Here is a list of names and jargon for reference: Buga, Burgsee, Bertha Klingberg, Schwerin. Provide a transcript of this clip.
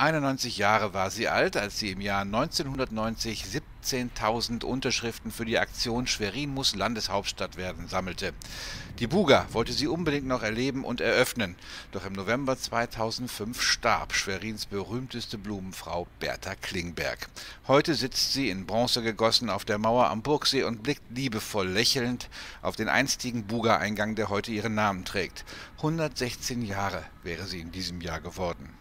91 Jahre war sie alt, als sie im Jahr 1990 17.000 Unterschriften für die Aktion Schwerin muss Landeshauptstadt werden sammelte. Die Buga wollte sie unbedingt noch erleben und eröffnen, doch im November 2005 starb Schwerins berühmteste Blumenfrau Bertha Klingberg. Heute sitzt sie in Bronze gegossen auf der Mauer am Burgsee und blickt liebevoll lächelnd auf den einstigen Buga-Eingang, der heute ihren Namen trägt. 116 Jahre wäre sie in diesem Jahr geworden.